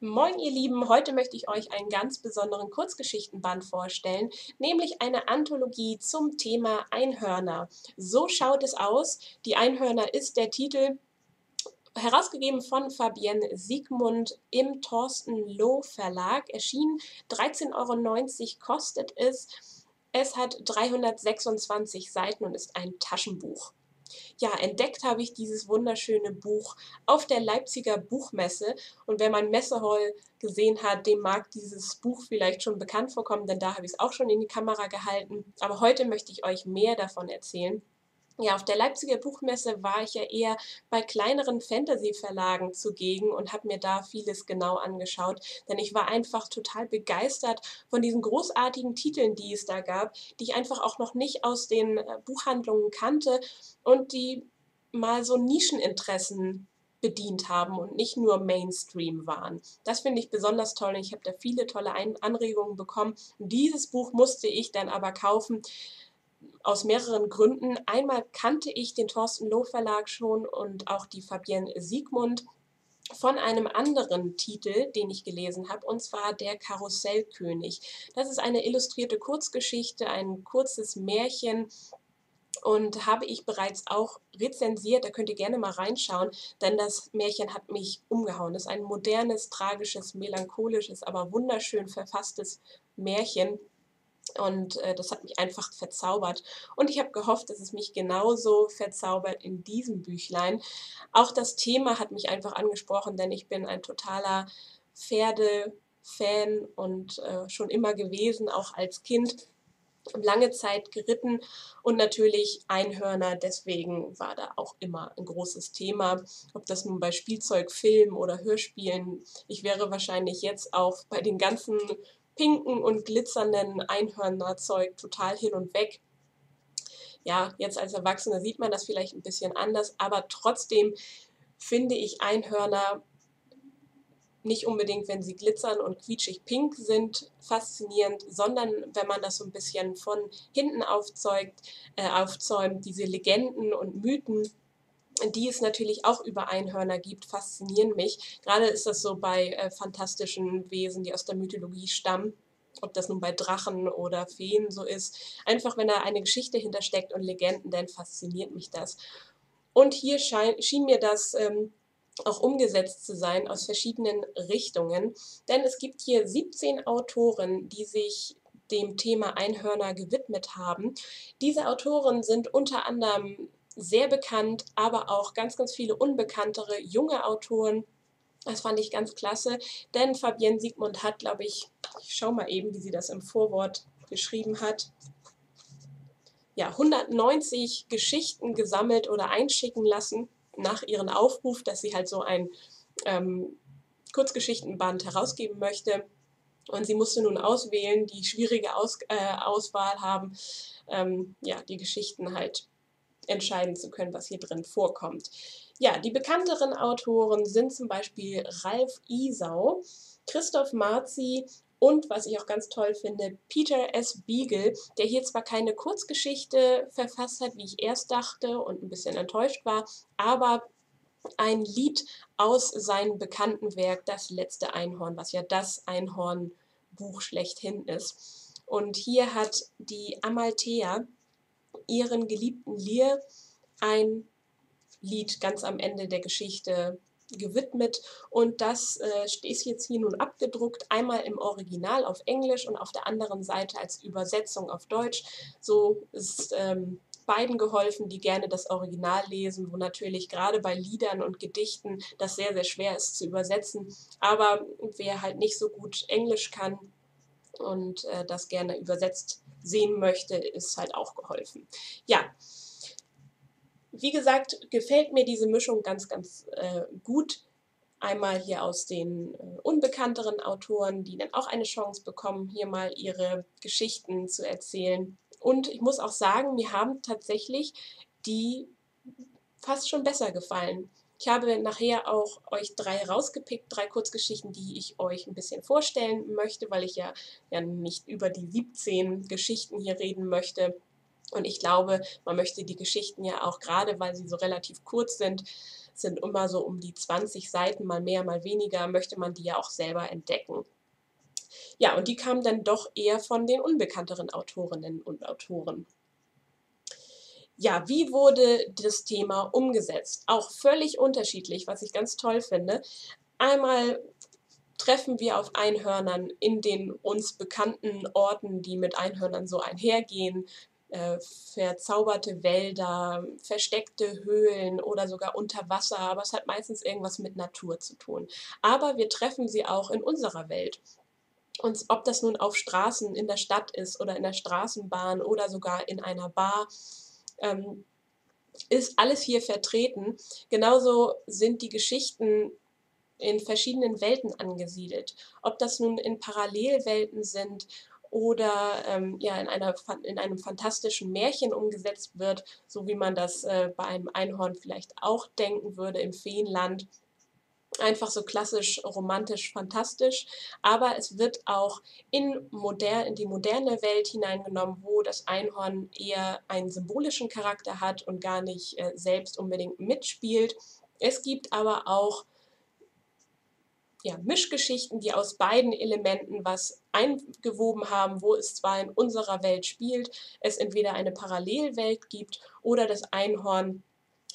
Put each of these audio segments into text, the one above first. Moin ihr Lieben, heute möchte ich euch einen ganz besonderen Kurzgeschichtenband vorstellen, nämlich eine Anthologie zum Thema Einhörner. So schaut es aus. Die Einhörner ist der Titel, herausgegeben von Fabienne Siegmund im Thorsten Low Verlag, erschienen. 13,90 € kostet es. Es hat 326 Seiten und ist ein Taschenbuch. Ja, entdeckt habe ich dieses wunderschöne Buch auf der Leipziger Buchmesse, und wer mein Messehall gesehen hat, dem mag dieses Buch vielleicht schon bekannt vorkommen, denn da habe ich es auch schon in die Kamera gehalten, aber heute möchte ich euch mehr davon erzählen. Ja, auf der Leipziger Buchmesse war ich ja eher bei kleineren Fantasy-Verlagen zugegen und habe mir da vieles genau angeschaut, denn ich war einfach total begeistert von diesen großartigen Titeln, die es da gab, die ich einfach auch noch nicht aus den Buchhandlungen kannte und die mal so Nischeninteressen bedient haben und nicht nur Mainstream waren. Das finde ich besonders toll und ich habe da viele tolle Anregungen bekommen. Und dieses Buch musste ich dann aber kaufen, aus mehreren Gründen. Einmal kannte ich den Thorsten Low Verlag schon und auch die Fabienne Siegmund von einem anderen Titel, den ich gelesen habe, und zwar Der Karussellkönig. Das ist eine illustrierte Kurzgeschichte, ein kurzes Märchen, und habe ich bereits auch rezensiert, da könnt ihr gerne mal reinschauen, denn das Märchen hat mich umgehauen. Das ist ein modernes, tragisches, melancholisches, aber wunderschön verfasstes Märchen. Und das hat mich einfach verzaubert. Und ich habe gehofft, dass es mich genauso verzaubert in diesem Büchlein. Auch das Thema hat mich einfach angesprochen, denn ich bin ein totaler Pferdefan und schon immer gewesen, auch als Kind. Lange Zeit geritten und natürlich Einhörner, deswegen war da auch immer ein großes Thema. Ob das nun bei Spielzeug, Film oder Hörspielen, ich wäre wahrscheinlich jetzt auch bei den ganzen pinken und glitzernden Einhörnerzeug total hin und weg. Ja, jetzt als Erwachsener sieht man das vielleicht ein bisschen anders, aber trotzdem finde ich Einhörner nicht unbedingt, wenn sie glitzern und quietschig pink sind, faszinierend, sondern wenn man das so ein bisschen von hinten aufzäumt, diese Legenden und Mythen, die es natürlich auch über Einhörner gibt, faszinieren mich. Gerade ist das so bei fantastischen Wesen, die aus der Mythologie stammen, ob das nun bei Drachen oder Feen so ist. Einfach, wenn da eine Geschichte hintersteckt und Legenden, dann fasziniert mich das. Und hier schien mir das auch umgesetzt zu sein aus verschiedenen Richtungen, denn es gibt hier 17 Autoren, die sich dem Thema Einhörner gewidmet haben. Diese Autoren sind unter anderem sehr bekannt, aber auch ganz, ganz viele unbekanntere junge Autoren. Das fand ich ganz klasse, denn Fabienne Siegmund hat, glaube ich, ich schaue mal eben, wie sie das im Vorwort geschrieben hat, ja, 190 Geschichten gesammelt oder einschicken lassen nach ihrem Aufruf, dass sie halt so ein Kurzgeschichtenband herausgeben möchte. Und sie musste nun auswählen, die schwierige Auswahl haben, ja, die Geschichten halt entscheiden zu können, was hier drin vorkommt. Ja, die bekannteren Autoren sind zum Beispiel Ralf Isau, Christoph Marzi und, was ich auch ganz toll finde, Peter S. Beagle, der hier zwar keine Kurzgeschichte verfasst hat, wie ich erst dachte und ein bisschen enttäuscht war, aber ein Lied aus seinem bekannten Werk Das letzte Einhorn, was ja das Einhornbuch schlechthin ist. Und hier hat die Amalthea ihren geliebten Lear ein Lied ganz am Ende der Geschichte gewidmet, und das ist jetzt hier nun abgedruckt, einmal im Original auf Englisch und auf der anderen Seite als Übersetzung auf Deutsch. So ist beiden geholfen, die gerne das Original lesen, wo natürlich gerade bei Liedern und Gedichten das sehr, sehr schwer ist zu übersetzen, aber wer halt nicht so gut Englisch kann und das gerne übersetzt sehen möchte, ist halt auch geholfen. Ja, wie gesagt, gefällt mir diese Mischung ganz, ganz gut. Einmal hier aus den unbekannteren Autoren, die dann auch eine Chance bekommen, hier mal ihre Geschichten zu erzählen. Und ich muss auch sagen, mir haben tatsächlich die fast schon besser gefallen. Ich habe nachher auch euch drei rausgepickt, drei Kurzgeschichten, die ich euch ein bisschen vorstellen möchte, weil ich ja nicht über die 17 Geschichten hier reden möchte. Und ich glaube, man möchte die Geschichten ja auch, gerade weil sie so relativ kurz sind, sind immer so um die 20 Seiten, mal mehr, mal weniger, möchte man die ja auch selber entdecken. Ja, und die kamen dann doch eher von den unbekannteren Autorinnen und Autoren. Ja, wie wurde das Thema umgesetzt? Auch völlig unterschiedlich, was ich ganz toll finde. Einmal treffen wir auf Einhörnern in den uns bekannten Orten, die mit Einhörnern so einhergehen. Verzauberte Wälder, versteckte Höhlen oder sogar unter Wasser, aber es hat meistens irgendwas mit Natur zu tun. Aber wir treffen sie auch in unserer Welt. Und ob das nun auf Straßen in der Stadt ist oder in der Straßenbahn oder sogar in einer Bar, ist alles hier vertreten. Genauso sind die Geschichten in verschiedenen Welten angesiedelt. Ob das nun in Parallelwelten sind oder ja, in einem fantastischen Märchen umgesetzt wird, so wie man das bei einem Einhorn vielleicht auch denken würde im Feenland. Einfach so klassisch, romantisch, fantastisch, aber es wird auch in die moderne Welt hineingenommen, wo das Einhorn eher einen symbolischen Charakter hat und gar nicht selbst unbedingt mitspielt. Es gibt aber auch ja, Mischgeschichten, die aus beiden Elementen was eingewoben haben, wo es zwar in unserer Welt spielt, es entweder eine Parallelwelt gibt oder das Einhorn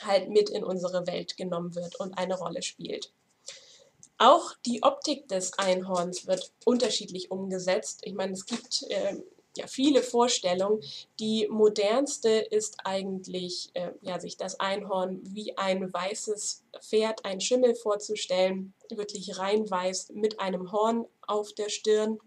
halt mit in unsere Welt genommen wird und eine Rolle spielt. Auch die Optik des Einhorns wird unterschiedlich umgesetzt. Ich meine, es gibt ja viele Vorstellungen. Die modernste ist eigentlich, ja, sich das Einhorn wie ein weißes Pferd, ein Schimmel vorzustellen, wirklich rein weiß mit einem Horn auf der Stirn.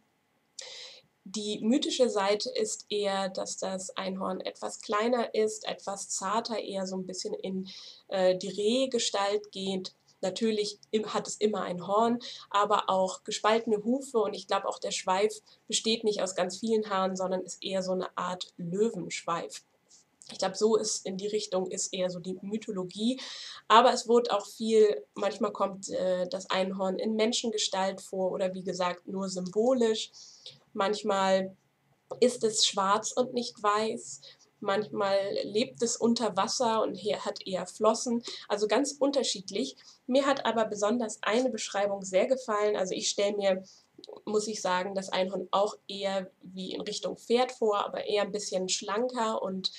Die mythische Seite ist eher, dass das Einhorn etwas kleiner ist, etwas zarter, eher so ein bisschen in die Rehgestalt geht. Natürlich hat es immer ein Horn, aber auch gespaltene Hufe und ich glaube auch der Schweif besteht nicht aus ganz vielen Haaren, sondern ist eher so eine Art Löwenschweif. Ich glaube, so ist in die Richtung ist eher so die Mythologie, aber es wurde auch viel, manchmal kommt das Einhorn in Menschengestalt vor oder wie gesagt nur symbolisch. Manchmal ist es schwarz und nicht weiß, manchmal lebt es unter Wasser und hat eher Flossen, also ganz unterschiedlich. Mir hat aber besonders eine Beschreibung sehr gefallen, also ich stelle mir, muss ich sagen, das Einhorn auch eher wie in Richtung Pferd vor, aber eher ein bisschen schlanker und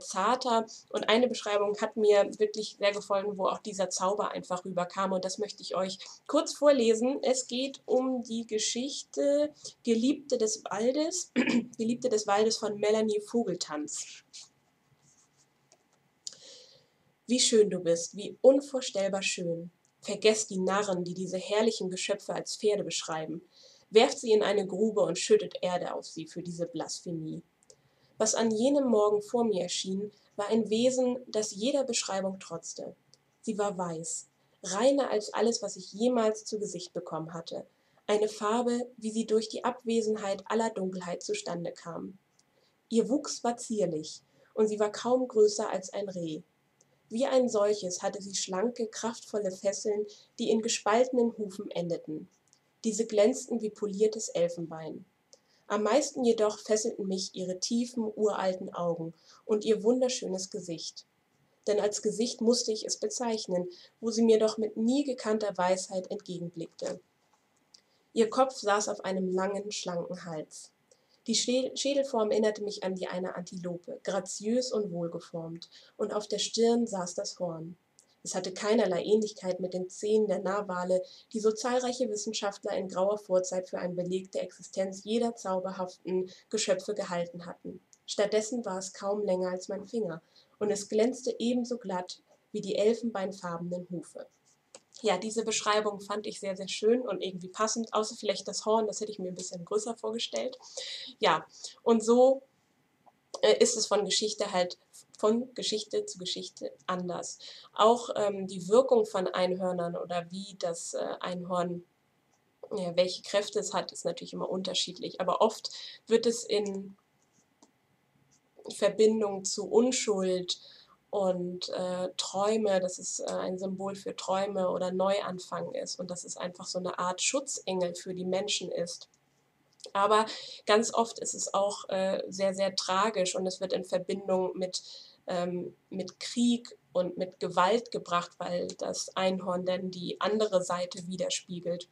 zarter. Und eine Beschreibung hat mir wirklich sehr gefallen, wo auch dieser Zauber einfach rüberkam. Und das möchte ich euch kurz vorlesen. Es geht um die Geschichte Geliebte des Waldes, Geliebte des Waldes von Melanie Vogeltanz. Wie schön du bist, wie unvorstellbar schön. Vergesst die Narren, die diese herrlichen Geschöpfe als Pferde beschreiben. Werft sie in eine Grube und schüttet Erde auf sie für diese Blasphemie. Was an jenem Morgen vor mir erschien, war ein Wesen, das jeder Beschreibung trotzte. Sie war weiß, reiner als alles, was ich jemals zu Gesicht bekommen hatte. Eine Farbe, wie sie durch die Abwesenheit aller Dunkelheit zustande kam. Ihr Wuchs war zierlich, und sie war kaum größer als ein Reh. Wie ein solches hatte sie schlanke, kraftvolle Fesseln, die in gespaltenen Hufen endeten. Diese glänzten wie poliertes Elfenbein. Am meisten jedoch fesselten mich ihre tiefen, uralten Augen und ihr wunderschönes Gesicht. Denn als Gesicht musste ich es bezeichnen, wo sie mir doch mit nie gekannter Weisheit entgegenblickte. Ihr Kopf saß auf einem langen, schlanken Hals. Die Schädelform erinnerte mich an die einer Antilope, graziös und wohlgeformt, und auf der Stirn saß das Horn. Es hatte keinerlei Ähnlichkeit mit den Zähnen der Narwale, die so zahlreiche Wissenschaftler in grauer Vorzeit für einen Beleg der Existenz jeder zauberhaften Geschöpfe gehalten hatten. Stattdessen war es kaum länger als mein Finger, und es glänzte ebenso glatt wie die elfenbeinfarbenen Hufe. Ja, diese Beschreibung fand ich sehr, sehr schön und irgendwie passend, außer vielleicht das Horn, das hätte ich mir ein bisschen größer vorgestellt. Ja, und so ist es von Geschichte zu Geschichte anders. Auch die Wirkung von Einhörnern oder wie das Einhorn, ja, welche Kräfte es hat, ist natürlich immer unterschiedlich. Aber oft wird es in Verbindung zu Unschuld und Träume, dass es ein Symbol für Träume oder Neuanfang ist und dass es einfach so eine Art Schutzengel für die Menschen ist. Aber ganz oft ist es auch sehr, sehr tragisch und es wird in Verbindung mit Krieg und mit Gewalt gebracht, weil das Einhorn dann die andere Seite widerspiegelt.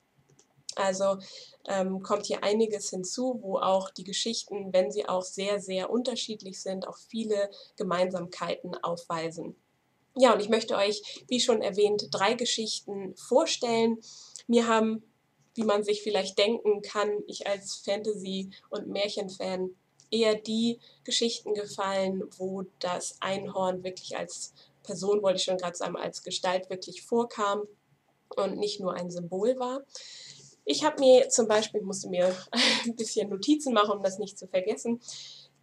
Also kommt hier einiges hinzu, wo auch die Geschichten, wenn sie auch sehr, sehr unterschiedlich sind, auch viele Gemeinsamkeiten aufweisen. Ja, und ich möchte euch, wie schon erwähnt, 3 Geschichten vorstellen. Mir haben, wie man sich vielleicht denken kann, ich als Fantasy- und Märchenfan, eher die Geschichten gefallen, wo das Einhorn wirklich als Person, wollte ich schon gerade sagen, als Gestalt wirklich vorkam und nicht nur ein Symbol war. Ich habe mir zum Beispiel, ich musste mir ein bisschen Notizen machen, um das nicht zu vergessen,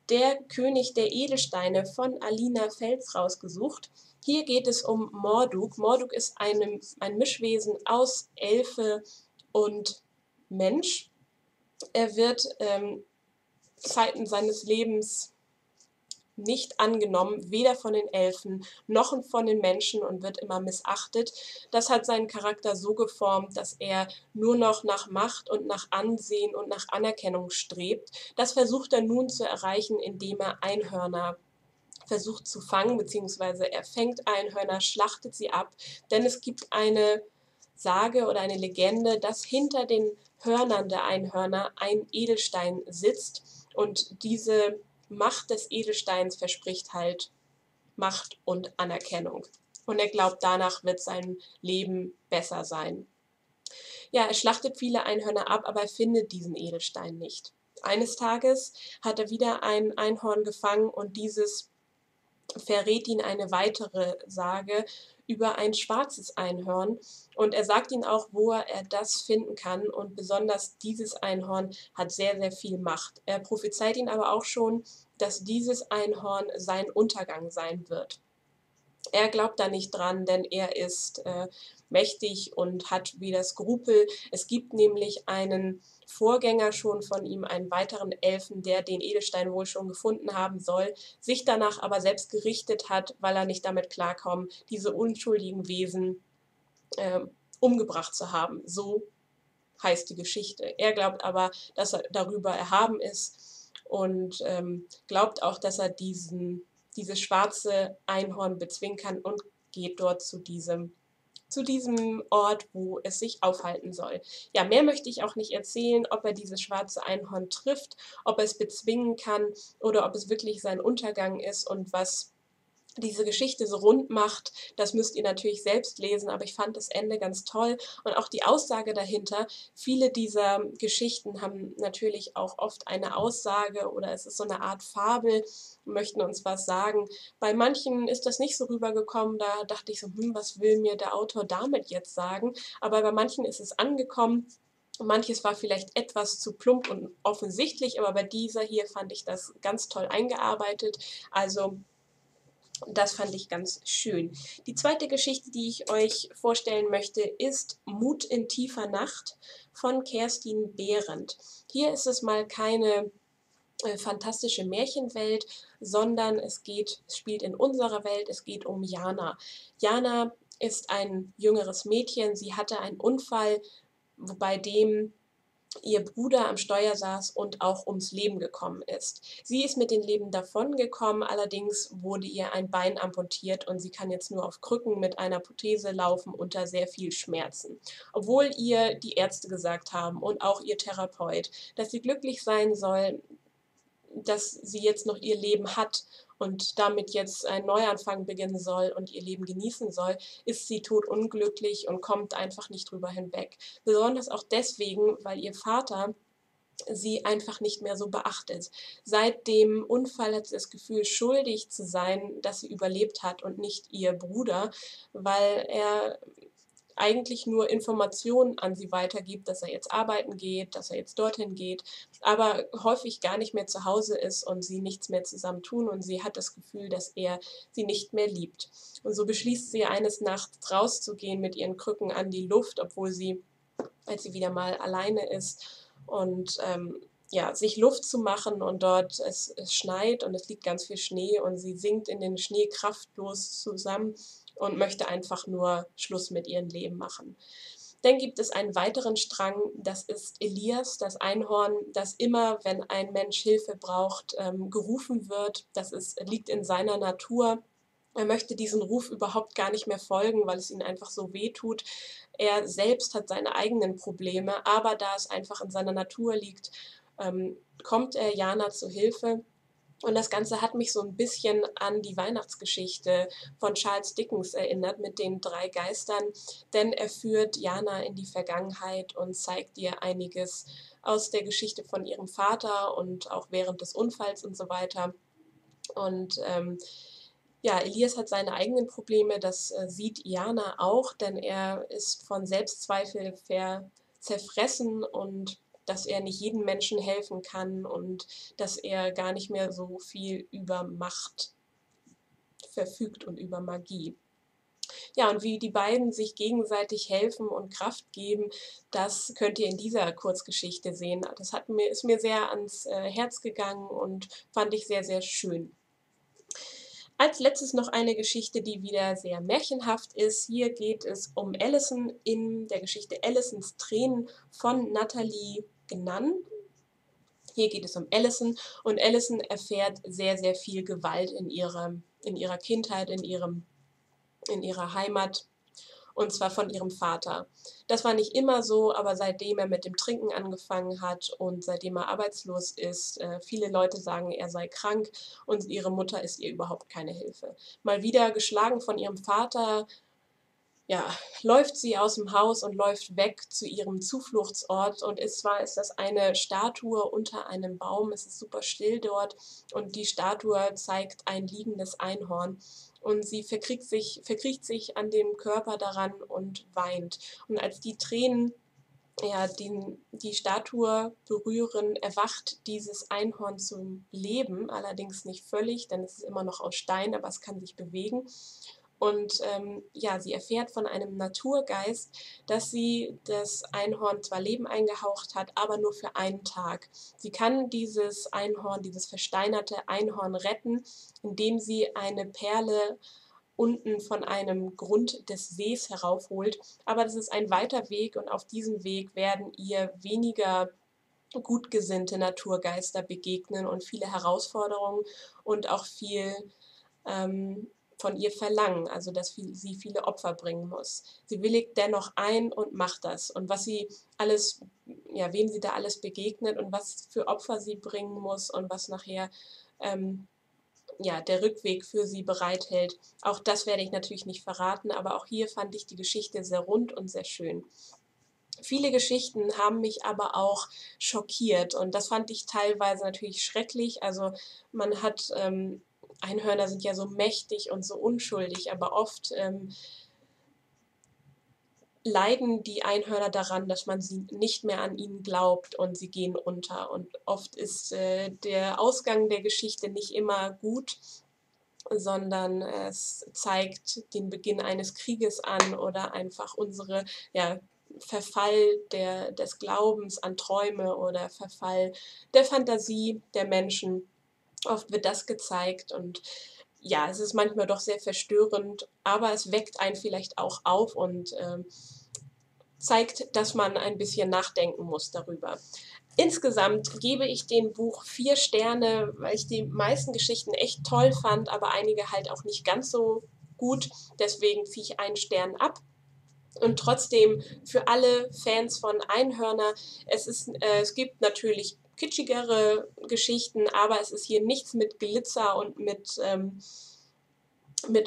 Der König der Edelsteine von Alina Fels rausgesucht. Hier geht es um Morduk. Morduk ist ein Mischwesen aus Elfe und Mensch. Er wird Zeiten seines Lebens nicht angenommen, weder von den Elfen noch von den Menschen und wird immer missachtet. Das hat seinen Charakter so geformt, dass er nur noch nach Macht und nach Ansehen und nach Anerkennung strebt. Das versucht er nun zu erreichen, indem er Einhörner versucht zu fangen, beziehungsweise er fängt Einhörner, schlachtet sie ab, denn es gibt eine Sage oder eine Legende, dass hinter den Hörnern der Einhörner ein Edelstein sitzt und diese Macht des Edelsteins verspricht halt Macht und Anerkennung. Und er glaubt, danach wird sein Leben besser sein. Ja, er schlachtet viele Einhörner ab, aber er findet diesen Edelstein nicht. Eines Tages hat er wieder ein Einhorn gefangen und dieses verrät ihn eine weitere Sage über ein schwarzes Einhorn und er sagt ihm auch, wo er das finden kann und besonders dieses Einhorn hat sehr, sehr viel Macht. Er prophezeit ihn aber auch schon, dass dieses Einhorn sein Untergang sein wird. Er glaubt da nicht dran, denn er ist mächtig und hat wieder Skrupel. Es gibt nämlich einen Vorgänger schon von ihm, einen weiteren Elfen, der den Edelstein wohl schon gefunden haben soll, sich danach aber selbst gerichtet hat, weil er nicht damit klarkam, diese unschuldigen Wesen umgebracht zu haben. So heißt die Geschichte. Er glaubt aber, dass er darüber erhaben ist und glaubt auch, dass er dieses schwarze Einhorn bezwingen kann und geht dort zu diesem Ort, wo es sich aufhalten soll. Ja, mehr möchte ich auch nicht erzählen, ob er dieses schwarze Einhorn trifft, ob er es bezwingen kann oder ob es wirklich sein Untergang ist und was diese Geschichte so rund macht, das müsst ihr natürlich selbst lesen, aber ich fand das Ende ganz toll und auch die Aussage dahinter. Viele dieser Geschichten haben natürlich auch oft eine Aussage oder es ist so eine Art Fabel, möchten uns was sagen. Bei manchen ist das nicht so rübergekommen, da dachte ich so, was will mir der Autor damit jetzt sagen? Aber bei manchen ist es angekommen. Manches war vielleicht etwas zu plump und offensichtlich, aber bei dieser hier fand ich das ganz toll eingearbeitet. Also das fand ich ganz schön. Die zweite Geschichte, die ich euch vorstellen möchte, ist Mut in tiefer Nacht von Kerstin Behrendt. Hier ist es mal keine fantastische Märchenwelt, sondern es spielt in unserer Welt, es geht um Jana. Jana ist ein jüngeres Mädchen, sie hatte einen Unfall, bei dem ihr Bruder am Steuer saß und auch ums Leben gekommen ist. Sie ist mit dem Leben davongekommen, allerdings wurde ihr ein Bein amputiert und sie kann jetzt nur auf Krücken mit einer Prothese laufen unter sehr viel Schmerzen. Obwohl ihr die Ärzte gesagt haben und auch ihr Therapeut, dass sie glücklich sein soll, dass sie jetzt noch ihr Leben hat und damit jetzt ein Neuanfang beginnen soll und ihr Leben genießen soll, ist sie todunglücklich und kommt einfach nicht drüber hinweg. Besonders auch deswegen, weil ihr Vater sie einfach nicht mehr so beachtet. Seit dem Unfall hat sie das Gefühl, schuldig zu sein, dass sie überlebt hat und nicht ihr Bruder, weil er eigentlich nur Informationen an sie weitergibt, dass er jetzt arbeiten geht, dass er jetzt dorthin geht, aber häufig gar nicht mehr zu Hause ist und sie nichts mehr zusammen tun und sie hat das Gefühl, dass er sie nicht mehr liebt. Und so beschließt sie eines Nachts rauszugehen mit ihren Krücken an die Luft, obwohl sie, als sie wieder mal alleine ist und sich Luft zu machen und dort es schneit und es liegt ganz viel Schnee und sie sinkt in den Schnee kraftlos zusammen und möchte einfach nur Schluss mit ihrem Leben machen. Dann gibt es einen weiteren Strang, das ist Elias, das Einhorn, das immer, wenn ein Mensch Hilfe braucht, gerufen wird. Das liegt in seiner Natur. Er möchte diesen Ruf überhaupt gar nicht mehr folgen, weil es ihn einfach so wehtut. Er selbst hat seine eigenen Probleme, aber da es einfach in seiner Natur liegt, kommt er Jana zu Hilfe. Und das Ganze hat mich so ein bisschen an die Weihnachtsgeschichte von Charles Dickens erinnert mit den drei Geistern, denn er führt Jana in die Vergangenheit und zeigt ihr einiges aus der Geschichte von ihrem Vater und auch während des Unfalls und so weiter. Und ja, Elias hat seine eigenen Probleme, das sieht Jana auch, denn er ist von Selbstzweifel zerfressen und dass er nicht jedem Menschen helfen kann und dass er gar nicht mehr so viel über Macht verfügt und über Magie. Ja, und wie die beiden sich gegenseitig helfen und Kraft geben, das könnt ihr in dieser Kurzgeschichte sehen. Das ist mir sehr ans Herz gegangen und fand ich sehr, sehr schön. Als letztes noch eine Geschichte, die wieder sehr märchenhaft ist. Hier geht es um Allison in der Geschichte Allisons Tränen von Nathalie Gnann. Hier geht es um Allison und Allison erfährt sehr, sehr viel Gewalt in ihrer Kindheit, in ihrer Heimat und zwar von ihrem Vater. Das war nicht immer so, aber seitdem er mit dem Trinken angefangen hat und seitdem er arbeitslos ist, viele Leute sagen, er sei krank und ihre Mutter ist ihr überhaupt keine Hilfe. Mal wieder geschlagen von ihrem Vater, ja, läuft sie aus dem Haus und läuft weg zu ihrem Zufluchtsort und zwar ist das eine Statue unter einem Baum, es ist super still dort und die Statue zeigt ein liegendes Einhorn. Und sie verkriecht sich an dem Körper daran und weint. Und als die Tränen ja, die Statue berühren, erwacht dieses Einhorn zum Leben. Allerdings nicht völlig, denn es ist immer noch aus Stein, aber es kann sich bewegen. Und ja, sie erfährt von einem Naturgeist, dass sie das Einhorn zwar Leben eingehaucht hat, aber nur für einen Tag. Sie kann dieses Einhorn, dieses versteinerte Einhorn retten, indem sie eine Perle unten von einem Grund des Sees heraufholt. Aber das ist ein weiter Weg und auf diesem Weg werden ihr weniger gutgesinnte Naturgeister begegnen und viele Herausforderungen und auch viel von ihr verlangen, also dass sie viele Opfer bringen muss. Sie willigt dennoch ein und macht das. Und was sie alles, ja, wem sie da alles begegnet und was für Opfer sie bringen muss und was nachher ja, der Rückweg für sie bereithält, auch das werde ich natürlich nicht verraten, aber auch hier fand ich die Geschichte sehr rund und sehr schön. Viele Geschichten haben mich aber auch schockiert und das fand ich teilweise natürlich schrecklich. Also man hat Einhörner sind ja so mächtig und so unschuldig, aber oft leiden die Einhörner daran, dass man sie nicht mehr an ihnen glaubt und sie gehen unter. Und oft ist der Ausgang der Geschichte nicht immer gut, sondern es zeigt den Beginn eines Krieges an oder einfach unsere ja, Verfall des Glaubens an Träume oder Verfall der Fantasie der Menschen. Oft wird das gezeigt und ja, es ist manchmal doch sehr verstörend, aber es weckt einen vielleicht auch auf und zeigt, dass man ein bisschen nachdenken muss darüber. Insgesamt gebe ich dem Buch 4 Sterne, weil ich die meisten Geschichten echt toll fand, aber einige halt auch nicht ganz so gut, deswegen ziehe ich 1 Stern ab. Und trotzdem für alle Fans von Einhörner, es gibt natürlich kitschigere Geschichten, aber es ist hier nichts mit Glitzer und mit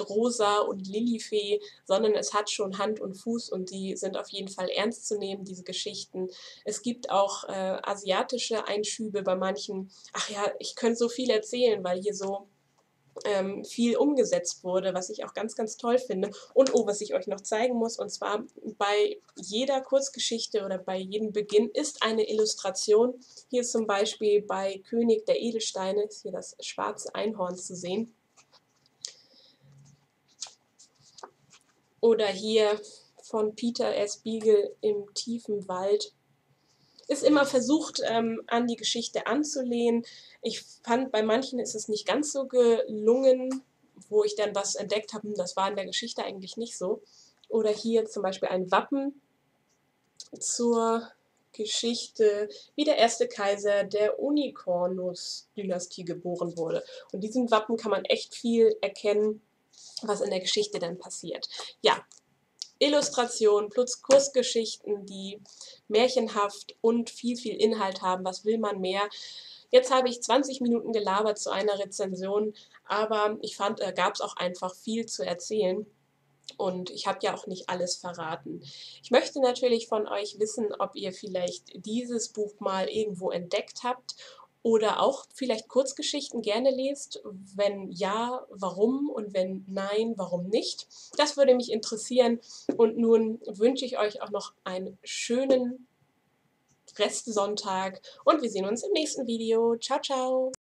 Rosa und Lilifee, sondern es hat schon Hand und Fuß und die sind auf jeden Fall ernst zu nehmen, diese Geschichten. Es gibt auch asiatische Einschübe bei manchen. Ach ja, ich könnte so viel erzählen, weil hier so viel umgesetzt wurde, was ich auch ganz, ganz toll finde. Und oh, was ich euch noch zeigen muss, und zwar bei jeder Kurzgeschichte oder bei jedem Beginn ist eine Illustration. Hier ist zum Beispiel bei König der Edelsteine, ist hier das schwarze Einhorn zu sehen. Oder hier von Peter S. Beagle im tiefen Wald. Ist immer versucht, an die Geschichte anzulehnen. Ich fand, bei manchen ist es nicht ganz so gelungen, wo ich dann was entdeckt habe, das war in der Geschichte eigentlich nicht so. Oder hier zum Beispiel ein Wappen zur Geschichte, wie der erste Kaiser der Unicornus-Dynastie geboren wurde. Und diesem Wappen kann man echt viel erkennen, was in der Geschichte denn passiert. Ja, Illustrationen plus Kurzgeschichten, die märchenhaft und viel, viel Inhalt haben. Was will man mehr? Jetzt habe ich 20 Minuten gelabert zu einer Rezension, aber ich fand, da gab es auch einfach viel zu erzählen. Und ich habe ja auch nicht alles verraten. Ich möchte natürlich von euch wissen, ob ihr vielleicht dieses Buch mal irgendwo entdeckt habt oder auch vielleicht Kurzgeschichten gerne lest. Wenn ja, warum? Und wenn nein, warum nicht? Das würde mich interessieren. Und nun wünsche ich euch auch noch einen schönen Restsonntag und wir sehen uns im nächsten Video. Ciao, ciao!